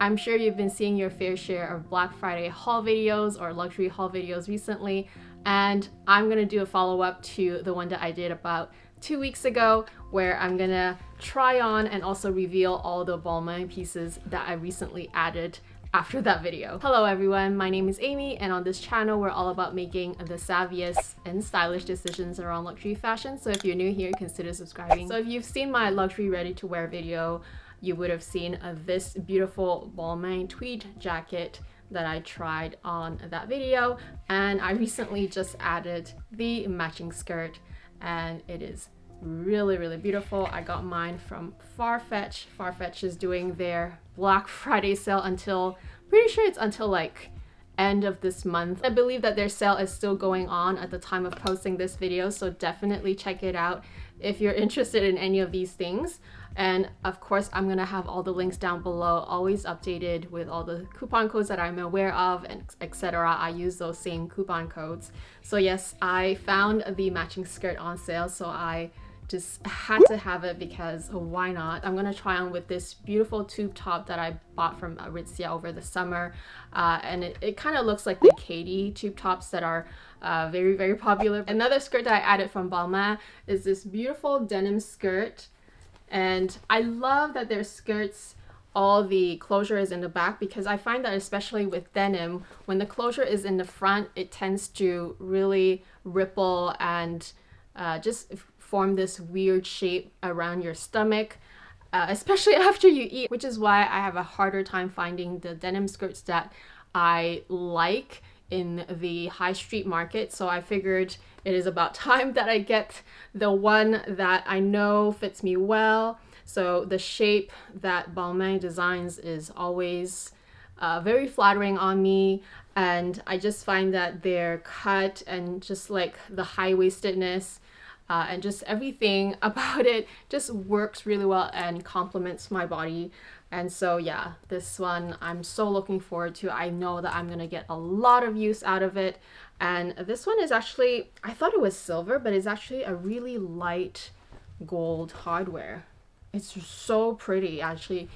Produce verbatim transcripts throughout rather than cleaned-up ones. I'm sure you've been seeing your fair share of Black Friday haul videos or luxury haul videos recently, and I'm gonna do a follow-up to the one that I did about two weeks ago, where I'm gonna try on and also reveal all the Balmain pieces that I recently added after that video. Hello everyone, my name is Amy, and on this channel we're all about making the savviest and stylish decisions around luxury fashion. So if you're new here, consider subscribing. So if you've seen my luxury ready-to-wear video, you would have seen uh, this beautiful Balmain tweed jacket that I tried on that video, and I recently just added the matching skirt, and it is really really beautiful. I got mine from Farfetch. Farfetch is doing their Black Friday sale until, pretty sure it's until like end of this month. I believe that their sale is still going on at the time of posting this video, so definitely check it out if you're interested in any of these things. And of course, I'm gonna have all the links down below, always updated with all the coupon codes that I'm aware of and et cetera. I use those same coupon codes. So yes, I found the matching skirt on sale, so I just had to have it because why not? I'm gonna try on with this beautiful tube top that I bought from Aritzia over the summer, uh, and it, it kind of looks like the Katy tube tops that are uh, very very popular. Another skirt that I added from Balmain is this beautiful denim skirt, and I love that their skirts, all the closure is in the back, because I find that especially with denim, when the closure is in the front, it tends to really ripple and uh, just form this weird shape around your stomach, uh, especially after you eat, which is why I have a harder time finding the denim skirts that I like in the high street market. So I figured it is about time that I get the one that I know fits me well. So the shape that Balmain designs is always uh, very flattering on me, and I just find that their cut and just like the high-waistedness Uh, and just everything about it just works really well and complements my body. And so yeah, this one I'm so looking forward to. I know that I'm gonna get a lot of use out of it. And this one is actually, I thought it was silver, but it's actually a really light gold hardware. It's so pretty. Actually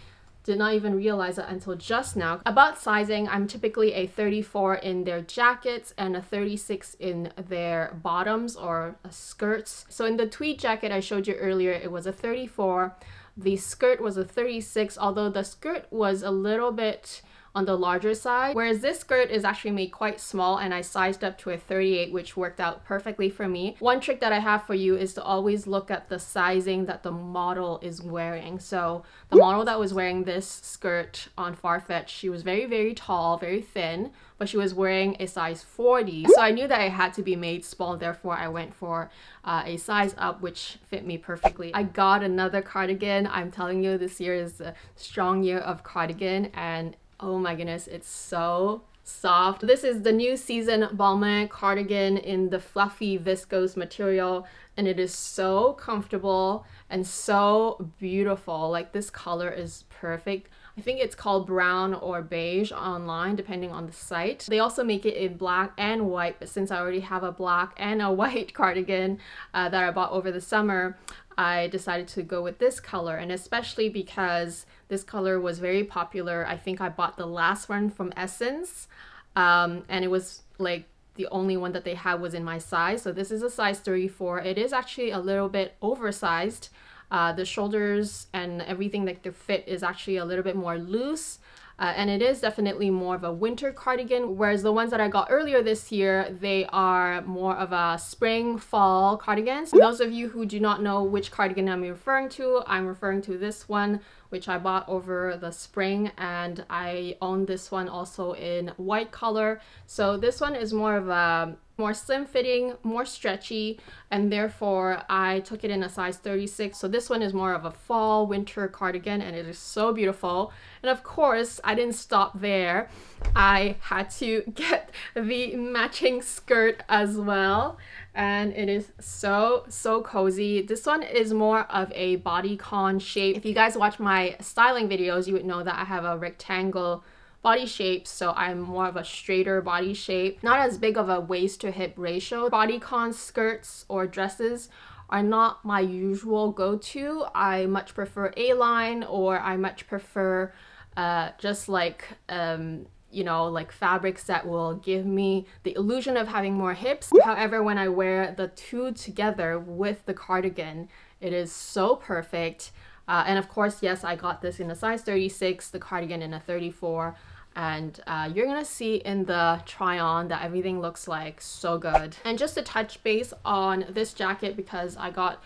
did not even realize it until just now. About sizing, I'm typically a thirty-four in their jackets and a thirty-six in their bottoms or skirts. So in the tweed jacket I showed you earlier, it was a thirty-four. The skirt was a thirty-six, although the skirt was a little bit on the larger side, whereas this skirt is actually made quite small, and I sized up to a thirty-eight, which worked out perfectly for me. One trick that I have for you is to always look at the sizing that the model is wearing. So the model that was wearing this skirt on Farfetch, she was very very tall, very thin, but she was wearing a size forty. So I knew that it had to be made small, therefore I went for uh, a size up, which fit me perfectly. I got another cardigan. I'm telling you, this year is a strong year of cardigan, and oh my goodness, it's so soft. This is the new season Balmain cardigan in the fluffy viscose material, and it is so comfortable and so beautiful. Like, this color is perfect. I think it's called brown or beige online, depending on the site. They also make it in black and white, but since I already have a black and a white cardigan uh, that I bought over the summer, I decided to go with this color, and especially because this color was very popular. I think I bought the last one from Essence, um, and it was like the only one that they had was in my size. So this is a size thirty-four. It is actually a little bit oversized. Uh, the shoulders and everything, like the fit is actually a little bit more loose, uh, and it is definitely more of a winter cardigan, whereas the ones that I got earlier this year, they are more of a spring fall cardigan. So those of you who do not know which cardigan I'm referring to, I'm referring to this one, which I bought over the spring, and I own this one also in white color. So this one is more of a more slim fitting, more stretchy, and therefore I took it in a size thirty-six. So this one is more of a fall winter cardigan, and it is so beautiful. And of course I didn't stop there. I had to get the matching skirt as well, and it is so so cozy. This one is more of a bodycon shape. If you guys watch my styling videos, you would know that I have a rectangle body shape, so I'm more of a straighter body shape, not as big of a waist to hip ratio. Bodycon skirts or dresses are not my usual go-to. I much prefer A-line, or I much prefer uh, just like, um, you know, like fabrics that will give me the illusion of having more hips. However, when I wear the two together with the cardigan, it is so perfect. Uh, and of course, yes, I got this in a size thirty-six, the cardigan in a thirty-four. And uh, you're gonna see in the try on that everything looks like so good. And just to touch base on this jacket, because I got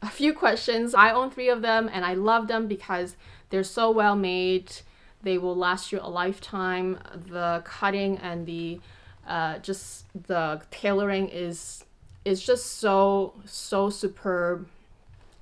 a few questions. I own three of them and I love them because they're so well made. They will last you a lifetime. The cutting and the uh, just the tailoring is is just so, so superb.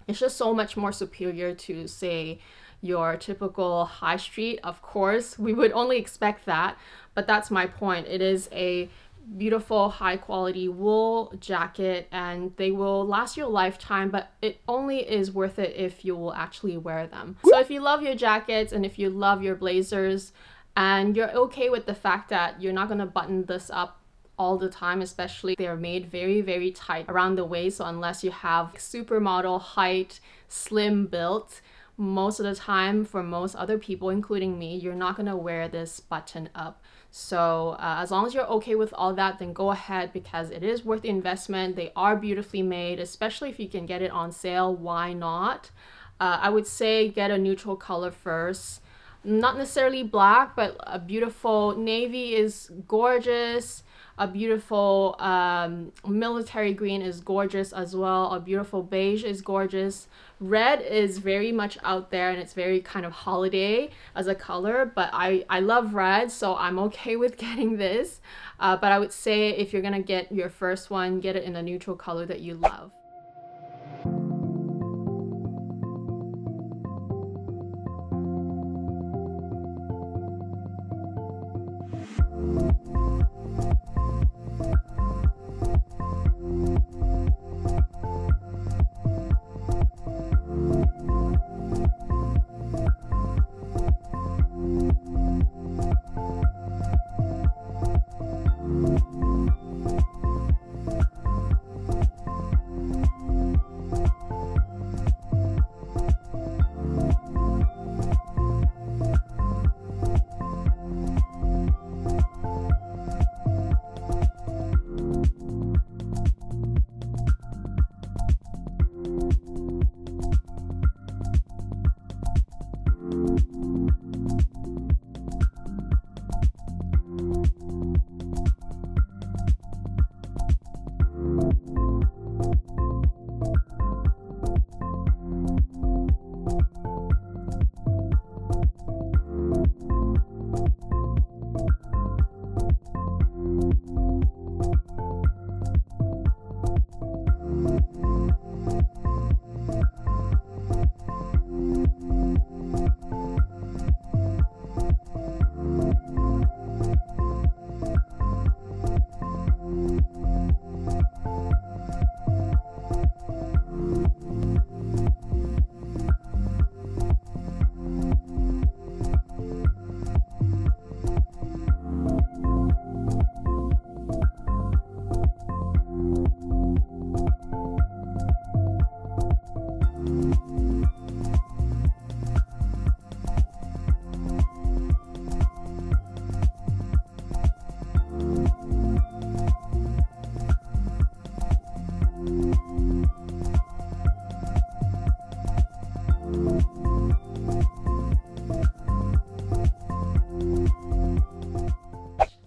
It's just so much more superior to, say, your typical high street. Of course, we would only expect that, but that's my point. It is a beautiful, high quality wool jacket and they will last you a lifetime, but it only is worth it if you will actually wear them. So if you love your jackets and if you love your blazers and you're okay with the fact that you're not gonna button this up all the time, especially they're made very, very tight around the waist. So unless you have supermodel height, slim built, most of the time for most other people, including me, you're not gonna wear this button up. So uh, as long as you're okay with all that, then go ahead because it is worth the investment. They are beautifully made, especially if you can get it on sale, why not? Uh, I would say get a neutral color first. Not necessarily black, but a beautiful navy is gorgeous. A beautiful um, military green is gorgeous as well. A beautiful beige is gorgeous. Red is very much out there and it's very kind of holiday as a color, but I, I love red, so I'm okay with getting this. Uh, but I would say if you're gonna get your first one, get it in a neutral color that you love.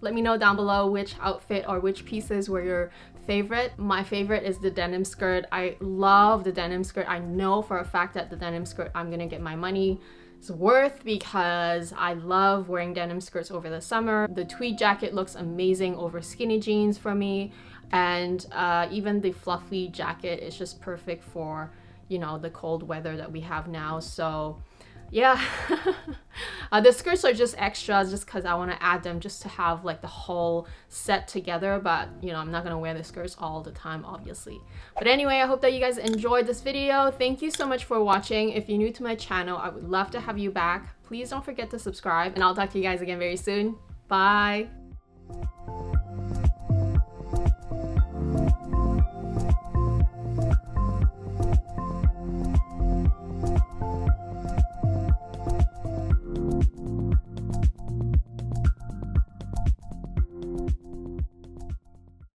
Let me know down below which outfit or which pieces were your favorite. My favorite is the denim skirt. I love the denim skirt. I know for a fact that the denim skirt I'm gonna get my money's worth because I love wearing denim skirts over the summer. The tweed jacket looks amazing over skinny jeans for me, and uh, even the fluffy jacket is just perfect for, you know, the cold weather that we have now. So yeah, uh, the skirts are just extras just because I want to add them just to have like the whole set together, but you know, I'm not going to wear the skirts all the time, obviously. But anyway, I hope that you guys enjoyed this video. Thank you so much for watching. If you're new to my channel, I would love to have you back. Please don't forget to subscribe and I'll talk to you guys again very soon. Bye!